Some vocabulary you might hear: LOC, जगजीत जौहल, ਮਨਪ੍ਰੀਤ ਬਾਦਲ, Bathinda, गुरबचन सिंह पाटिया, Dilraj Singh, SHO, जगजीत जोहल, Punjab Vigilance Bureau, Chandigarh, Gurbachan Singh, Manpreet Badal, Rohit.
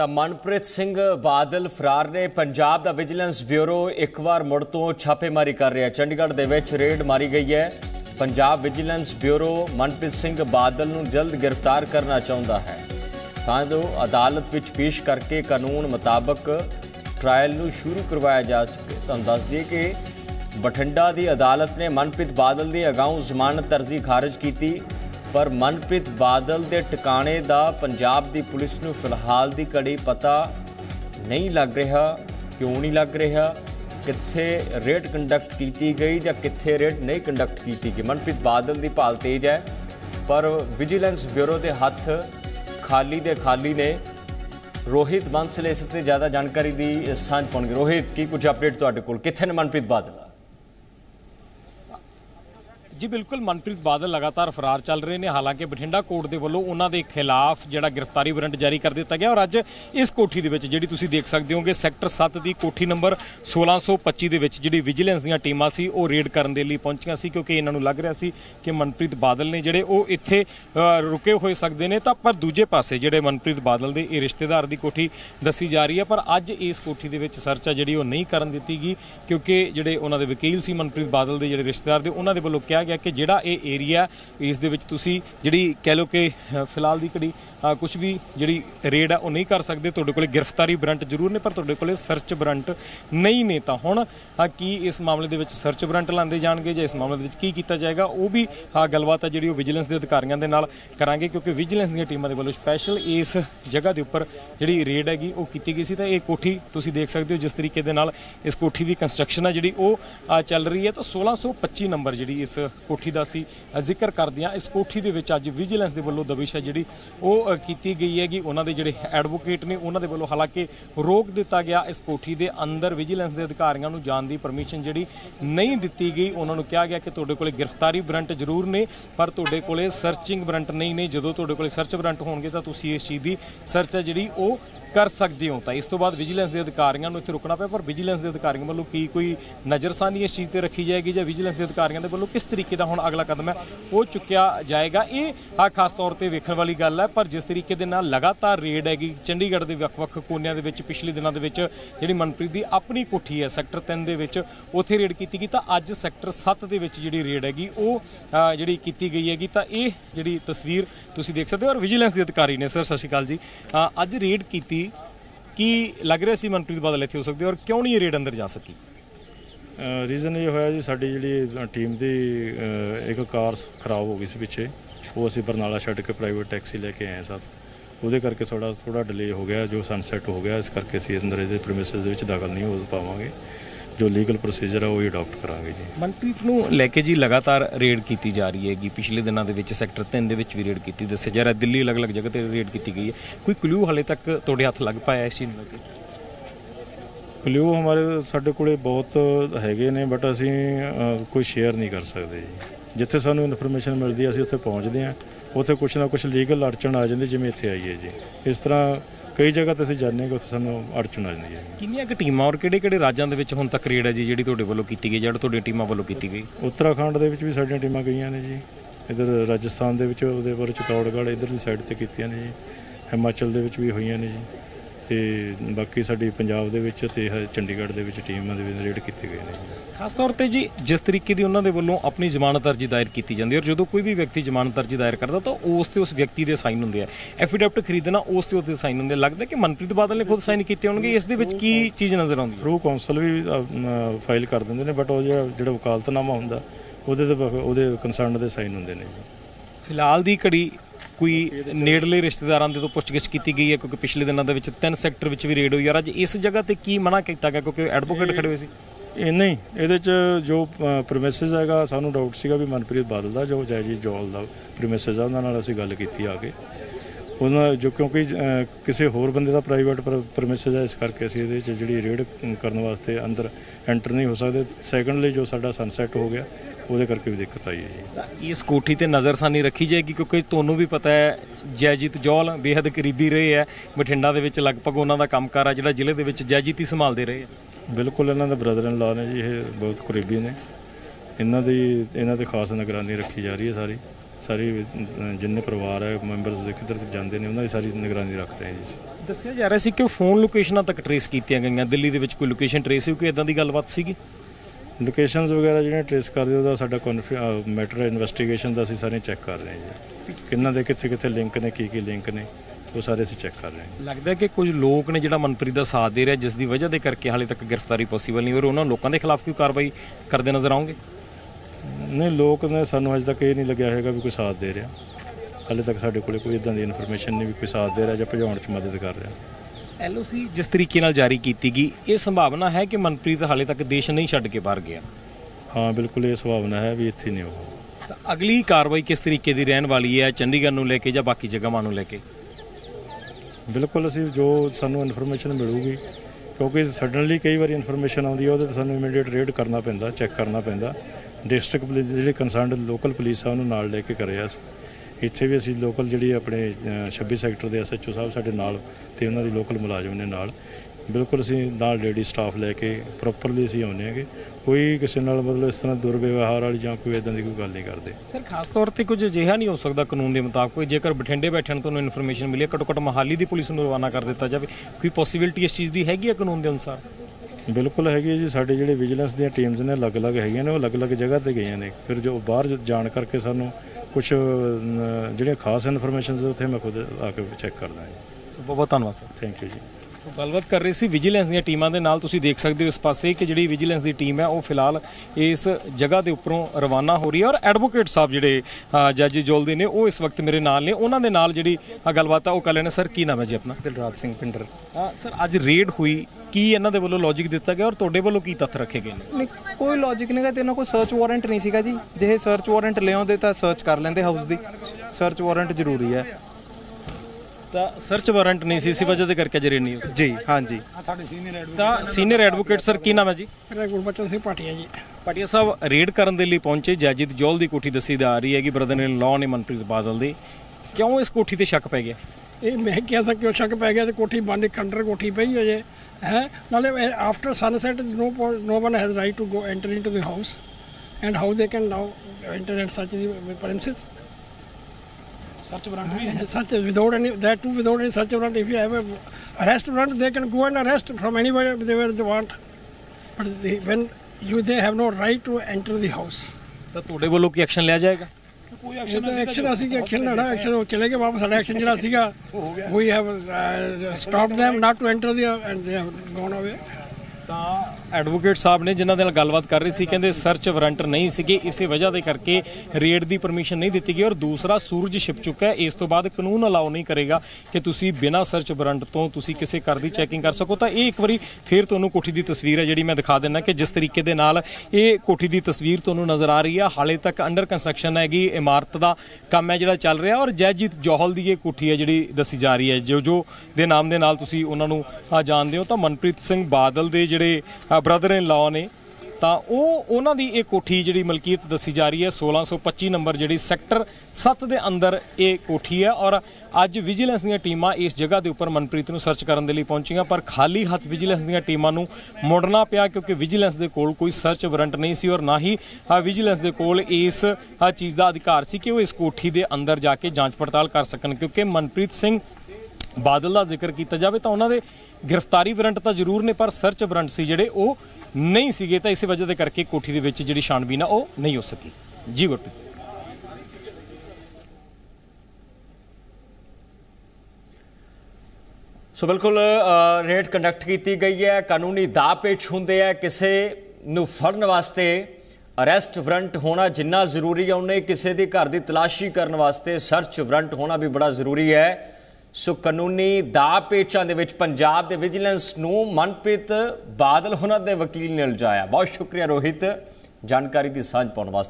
तो मनप्रीत सिंह बादल फरार ने। पंजाब का विजिलेंस ब्यूरो एक बार मुड़ तो छापेमारी कर रहा है। चंडीगढ़ दे विच रेड मारी गई है। पंजाब विजिलेंस ब्यूरो मनप्रीत सिंह बादल नूं जल्द गिरफ्तार करना चाहुंदा है तां जो अदालत विच पेश करके कानून मुताबक ट्रायल नूं शुरू करवाया जा सके। तुहानूं दस दईए कि बठिंडा की अदालत ने मनप्रीत बादल की अगाऊ जमानत अर्जी खारिज की, पर मनप्रीत बादल के ठिकाने का पंजाब की पुलिस को फिलहाल की कड़ी पता नहीं लग रहा। क्यों नहीं लग रहा? कित्थे रेड कंडक्ट की गई या कित्थे रेड नहीं कंडक्ट की गई। मनप्रीत बादल की भाल तेज है, पर विजिलेंस ब्यूरो के हाथ खाली दे खाली ने। रोहित बंसले इस ते ज़्यादा जानकारी दी सांझ पाउणगे। रोहित, की कुछ अपडेट तुहाडे कोल, कित्थे ने मनप्रीत बादल? जी बिल्कुल, मनप्रीत बादल लगातार फरार चल रहे हैं। हालांकि बठिंडा कोर्ट के वालों उन्होंने खिलाफ जिहड़ा गिरफ्तारी वारंट जारी कर दिता गया और अज इस कोठी दे विच जिहड़ी तुसीं देख सकदे हो कि सैक्टर 7 की कोठी नंबर 1625 दे विच जिहड़ी विजिलेंस दीआं टीमां सी ओह रेड करन दे लई पहुंचीआं सी, क्योंकि इन्हां नूं लग रिहा सी कि मनप्रीत बादल ने जिहड़े ओह इत्थे रुके होए सकदे ने। तां पर दूजे पासे जिहड़े मनप्रीत बादल दे इह रिश्तेदार दी कोठी दसी जा रही है, पर अज इस कोठी दे विच सर्च जिहड़ी ओह नहीं करन दित्ती गई, क्योंकि जिहड़े उन्हां दे वकील सी मनप्रीत बादल दे जिहड़े रिश्तेदार दे उन्हां दे वल्लों कहा कि जिहड़ा ये एरिया इस दे विच तुसी जिहड़ी कह लो कि फिलहाल दी कड़ी कुछ भी जिहड़ी रेड है वह नहीं कर सकते। तुहाडे कोले गिरफ्तारी वारंट जरूर ने, पर तुहाडे कोले सर्च वारंट नहीं ने। तां हुण की इस मामले दे विच सर्च वारंट लांदे जाणगे जां इस मामले दे विच की कीता जाएगा, वो भी गलबात है जिहड़ी वो विजिलेंस के अधिकारियों के नाल करांगे, क्योंकि विजिलेंस दीआं टीमां दे वल्लों स्पैशल इस जगह के उपर जिहड़ी रेड हैगी वो कीती गई सी। तां इह कोठी तुसीं देख सकदे हो जिस तरीके दे नाल इस कोठी की कंस्ट्रक्शन है जिहड़ी वो चल रही है। तां 1625 नंबर जिहड़ी इस कोठी का असी जिक्र करते हैं, इस कोठी के अज विजिलेंस के वालों दबिश है जी वह की गई हैगी। उन्होंने जोड़े एडवोकेट ने उन्होंने वालों हालांकि रोक दिता गया, इस कोठी के अंदर विजिलेंस के अधिकारियों को जाने की परमिशन जी नहीं दी गई। उन्होंने कहा गया कि तुहाडे कोले गिरफ्तारी वारंट जरूर ने, पर तुहाडे कोले सर्चिंग वारंट नहीं ने। जो तुहाडे कोले सर्च वारंट होणगे तां तुसीं इस चीज़ की सर्च है जी वो कर सकते हो। तो इस तो बाद विजिलेंस के अधिकारियों को इत्थे रुकना पाया, पर विजिलेंस के अधिकारियों वालों की कोई नज़रसानी इस चीज़ पर रखी जाएगी या विजिलेंस के अधिकारियों के वालों किस तरीके का हुण अगला कदम है वो चुक्या जाएगा, ये खास तौर पर वेखण वाली गल है। पर जिस तरीके के नाल लगातार रेड हैगी चंडीगढ़ के वख-वख कोनियां दे विच पिछले दिनों के जिहड़ी मनप्रीत की अपनी कोठी है सैक्टर 3 के विच उत्थे रेड की गई, तो अज सैक्टर 7 के विच जिहड़ी रेड हैगी वह जिहड़ी की गई हैगी। तो ये जिहड़ी तस्वीर तुसीं देख सकदे हो और विजिलेंस के अधिकारी ने। सर सत श्री अकाल जी, अज रेड की कि लग रहा सी मनप्रीत बादल इत्थे हो सकदे और क्यों नहीं रेड अंदर जा सकी? रीजन ये होया जी, साडी जिहड़ी टीम दी एक कार खराब हो गई सी पिछे, वो असी बरनाला छड्ड के प्राइवेट टैक्सी लेके आए साथ, उहदे करके थोड़ा डिले हो गया जो सनसैट हो गया, इस करके असी अंदर इहदे प्रीमिसेस दे विच दाखल नहीं हो पावांगे। जो लीगल प्रोसीजर है वो अडॉप्ट करांगे जी। मनप्रीत नूं लैके जी लगातार रेड कीती जा रही हैगी, पिछले दिनों के विच सैक्टर 3 दे विच भी रेड कीती दस्से जा रहा, दिल्ली अलग अलग जगह पर रेड कीती गई है। कोई क्लू हाले तक तुहाडे हत्थ लग पाया इस चीज़ लगे? क्लू हमारे साडे कोले बहुत हैगे ने, बट असी कोई शेयर नहीं कर सकते जी। जिथे सानूं इनफॉर्मेशन मिलती है असी उत्थे पहुँचते हैं, उत्थे कुछ ना कुछ लीगल अड़चन आ जाती जिवें इत्थे आई है जी। इस तरह कई जगह तो असं जाने कि सू अड़चन आ जाती है। किनिया टीम और किड़े राज्यों के हूँ तक रेड है जी जी वालों की गई जो टीम वालों की गई? उत्तराखंड भी साढ़िया टीम गई ने जी, इधर राजस्थान के चित्तौड़गढ़ इधरली साइड पर की ने जी, हिमाचल भी हुई ने जी, तो बाकी साड़ी पंजाब के चंडीगढ़ के टीम रेड किए गए हैं। खास तौर पर जी जिस तरीके की उन्होंने वालों अपनी जमानत अर्जी दायर की जाती है और जो कोई भी व्यक्ति जमानत अर्जी दायर करता तो उस व्यक्ति के साइन होंगे, एफिडेविट खरीदना उसके साइन होंगे। लगता है कि मनप्रीत बादल ने खुद साइन किए होंगे, इस की चीज़ नज़र आती? थ्रू काउंसल भी फाइल कर देंगे ने, बट वो जो वकालतनामा होंगे वो कंसर्न के साइन होंगे ने। फिलहाल की घड़ी कोई नेड़ले रिश्तेदारों के तो पुछगिछ की गई है, क्योंकि पिछले दिनों के 3 सैक्टर भी रेड हुई और अज इस जगह पर की मना किया गया क्योंकि एडवोकेट खड़े हुए थे? नहीं, ये जो प्रीमिसेस है सानू डाउट सीगा भी मनप्रीत बादल का जो जगजीत जौहल का प्रीमिसेस है उन्होंने असी गल की आके उन्होंने जो, क्योंकि किसी होर बंदे का प्राइवेट प्रीमिसेस है इस करके असी जी रेड करने वास्ते अंदर एंटर नहीं हो सकते। सैकेंडली जो साडा सनसैट हो गया वो करके भी दिक्कत आई है जी। इस कोठी पर नज़रसानी रखी जाएगी, क्योंकि तुहानूं भी पता है जगजीत जौहल बेहद करीबी रहे है बठिंडा के लगभग उन्होंने कामकाज है जिला जिले के जगजीत ही संभालते रहे हैं। बिल्कुल, इन्होंने ब्रदर इन लॉ ने जी, ये बहुत करीबी ने, इन्हों की खास निगरानी रखी जा रही है सारी। सारी जिन्ने परिवार है मैंबरस किधर जाते हैं उन्होंने सारी निगरानी रख रहे हैं जी। दस्सिया जा रहा सी कि फोन लोकेशनां तक ट्रेस कीतियां गईयां, दिल्ली दे विच कोई लोकेशन ट्रेस हुई, कोई इदां दी गलबात सीगी? लोकेशनस वगैरह जिहड़ियां ट्रेस करदे उहदा साडा मैटर इन्वेस्टिगेशन दा असीं सारे चैक कर रहे हैं जी, किन्ना दे कित्थे कित्थे लिंक ने, की लिंक ने, वो सारे असीं चैक कर रहे हैं। लगता है कि कुछ लोग ने जिहड़ा मनप्रीत दा साथ दे रहा, जिस दी वजह दे करके हाले तक गिरफ्तारी पॉसीबल नहीं हो रही, उन्हां लोकां दे खिलाफ कोई कार्रवाई करदे नज़र आओगे? नहीं, लोग ने सानूं अज तक ये नहीं लग्या हैगा भी कोई साथ दे रहा, हाले तक साढ़े कोले कोई इदां दी इनफॉर्मेशन नहीं भी कोई साथ दे रहा जां भजाउण च मदद कर रहा। LOC जिस तरीके नाल जारी कीती गई, ये संभावना है कि मनप्रीत हाले तक देश नहीं छड्ड के बाहर गया? हाँ बिल्कुल, ये संभावना है भी इत्थे नहीं होगा। अगली कार्रवाई किस तरीके दी रहण वाली है, चंडीगढ़ नूं लेके जां बाकी जगहां नूं लेके? बिल्कुल असीं जो सानूं इनफॉर्मेशन मिलूगी, क्योंकि सडनली कई बार इनफॉर्मेशन आउंदी है, उहदे सानूं इमीडिएट रेड करना पैंदा, चैक करना पैंदा। डिस्ट्रिक्ट पुलिस जिहड़ी कंसर्नड लोकल पुलिस है उहनूं नाल ले के करिया। इत्थे भी असीं लोकल जिहड़ी अपने 26 सैक्टर के SHO साहब साडे नाल ते उहनां दी लोकल मुलाजम ने नाल बिल्कुल असीं नाल लेडी स्टाफ लैके प्रोपरली असीं आउंदे आंगे। कोई किसी नाल मतलब इस तरह दुरव्यवहार वाली जां कोई इदां दी कोई गल नहीं करदे। सर खास तौर ते कुछ अजिहा नहीं हो सकदा कानून के मुताबिक, कोई जेकर बठिंडे बैठण तों इनफॉर्मेशन मिली घटो घट मोहाली की पुलिस नूं रवाना कर दिता जाए, कोई पॉसिबिलिटी इस चीज़ की हैगी कानून के अनुसार? बिल्कुल हैगी जी, साडे जिहड़े विजिलेंस दी टीम्स ने अलग अलग हैगियां ने, अलग अलग जगह ते गईयां ने, फिर जो बाहर जाण करके सानूं कुछ जिहड़ियां खास इनफॉर्मेशनस उत्थे मैं खुद आके चैक करदा है। बहुत बहुत धन्नवाद सर, थैंक यू जी। तो गलबात कर रही सी विजिलेंस दी टीमां दे नाल, तुसीं देख सकदे हो इस पासे कि जिहड़ी विजिलेंस दी टीम है वो फिलहाल इस जगह दे उपरों रवाना हो रही है, और एडवोकेट साहब जिहड़े जगजीत जोहल दे ने वो इस वक्त मेरे नाल ने, उन्हां दे नाल जिहड़ी गलबात है वो कर लैणे। सर की नाम है जी अपना? दिलराज सिंह पिंडर। सर अज रेड हुई, की इन्हां दे वल्लों लॉजिक दिता गया और तुहाडे वल्लों की तथ्य रखे गए? नहीं कोई लॉजिक नहीं गा ते इन्हां कोल सर्च वारंट नहीं सीगा जी, जे सर्च वारंट ले आउंदे तां सर्च कर लैंदे, हाउस दी सर्च वारंट जरूरी है, सर्च वारंट नहीं सी, इसी वजह के करके जरे नहीं हो जी। हाँ जी, सीनियर एडवोकेट सर की नाम है जी? गुरबचन सिंह पाटिया जी। पाटिया साहब रेड करने के लिए पहुंचे जगजीत जोहल की कोठी दसी जा रही है कि ब्रदर इन लॉ ने मनप्रीत बादल दे, क्यों इस कोठी से शक पै गया? ये मैं क्या सा क्यों शक पै गया, तो कोठी बंद खंडर कोठी पई है जे है नाले after sunset no one has right to go enter into the house and how they can now enter and search the premises. Search warrant, search without any, that too without any search warrant. If you have an arrest warrant, they can go and arrest from anywhere they want. But they have no right to enter the house. तो थोड़े वो लोग की action लिया जाएगा? कोई action ऐसी क्या एक्शन ना रहा, एक्शन वो चलेगा वापस आना, एक्शन जिला सीखा। We have stopped them not to enter the and they have gone away. Advocate ਸਾਹਿਬ ਨੇ ਜਿਨ੍ਹਾਂ ਦੇ ਨਾਲ ਗੱਲਬਾਤ ਕਰ ਰਹੀ ਸੀ ਕਹਿੰਦੇ ਸਰਚ ਵਾਰੰਟ ਨਹੀਂ ਸੀਗੇ, ਇਸੇ ਵਜ੍ਹਾ ਦੇ ਕਰਕੇ ਰੇਡ ਦੀ ਪਰਮਿਸ਼ਨ ਨਹੀਂ ਦਿੱਤੀ ਗਈ, ਔਰ ਦੂਸਰਾ ਸੂਰਜ ਛਿਪ ਚੁੱਕਾ ਹੈ, ਇਸ ਤੋਂ ਬਾਅਦ ਕਾਨੂੰਨ ਅਲਾਓ ਨਹੀਂ ਕਰੇਗਾ ਕਿ ਤੁਸੀਂ ਬਿਨਾਂ ਸਰਚ ਵਾਰੰਟ ਤੋਂ ਤੁਸੀਂ ਕਿਸੇ ਘਰ ਦੀ ਚੈਕਿੰਗ ਕਰ ਸਕੋ। ਤਾਂ ਇਹ ਇੱਕ ਵਾਰੀ ਫਿਰ ਤੁਹਾਨੂੰ ਕੋਠੀ ਦੀ ਤਸਵੀਰ ਹੈ ਜਿਹੜੀ ਮੈਂ ਦਿਖਾ ਦਿੰਦਾ ਕਿ ਜਿਸ ਤਰੀਕੇ ਦੇ ਨਾਲ ਇਹ ਕੋਠੀ ਦੀ ਤਸਵੀਰ ਤੁਹਾਨੂੰ ਨਜ਼ਰ ਆ ਰਹੀ ਹੈ, ਹਾਲੇ ਤੱਕ ਅੰਡਰ ਕੰਸਟਰਕਸ਼ਨ ਹੈਗੀ, ਇਮਾਰਤ ਦਾ ਕੰਮ ਹੈ ਜਿਹੜਾ ਚੱਲ ਰਿਹਾ, ਔਰ ਜਗਜੀਤ ਜੋਹਲ ਦੀ ਇਹ ਕੋਠੀ ਹੈ ਜਿਹੜੀ ਦੱਸੀ ਜਾ ਰਹੀ ਹੈ, ਜੋ ਦੇ ਨਾਮ ਦੇ ਨਾਲ ਤੁਸੀਂ ਉਹਨਾਂ ਨੂੰ ਜਾਣਦੇ ਹੋ। ਤਾਂ ਮਨਪ੍ਰੀਤ ਸਿੰਘ ਬਾਦਲ ਦੇ ਜਿਹੜੇ ब्रदर इन लॉ ने तो उन्हों की एक कोठी जी मलकीयत दसी जा रही है 1625 नंबर जी सैक्टर 7 के अंदर ये कोठी है, और अज विजिलेंस दी टीमां इस जगह के उपर मनप्रीत नूं सर्च करने के लिए पहुंचियां, पर खाली हथ विजिलेंस दी टीमां नूं मुड़ना पिया क्योंकि विजिलेंस दे कोल कोई सर्च वारंट नहीं सी, और ना ही विजिलेंस दे कोल इस चीज़ का अधिकार सी कि वो इस कोठी के अंदर जाके जाँच पड़ताल कर सकन, क्योंकि मनप्रीत सिंह बादल का जिक्र किया जाए तो उन्होंने गिरफ्तारी वारंट तो जरूर ने पर सर्च वारंट से जोड़े वो नहीं सके, तो इस वजह के करके कोठी के जी छानबीन वो नहीं हो सकी जी। गुरप्रीत सो बिल्कुल रेड कंडक्ट की गई है, कानूनी दाव पेच होंगे है, किसी को फड़न वास्ते अरेस्ट वारंट होना जिन्ना जरूरी है उन्हें किसी के घर की तलाशी करने वास्ते सर्च वारंट होना भी बड़ा जरूरी है। सो कानूनी दाव पेचों के पंजाब के विजिलेंस नूं मनप्रीत बादल होना दे वकील ने उलझाया। बहुत शुक्रिया रोहित जानकारी की सांझ पाने वास्ते।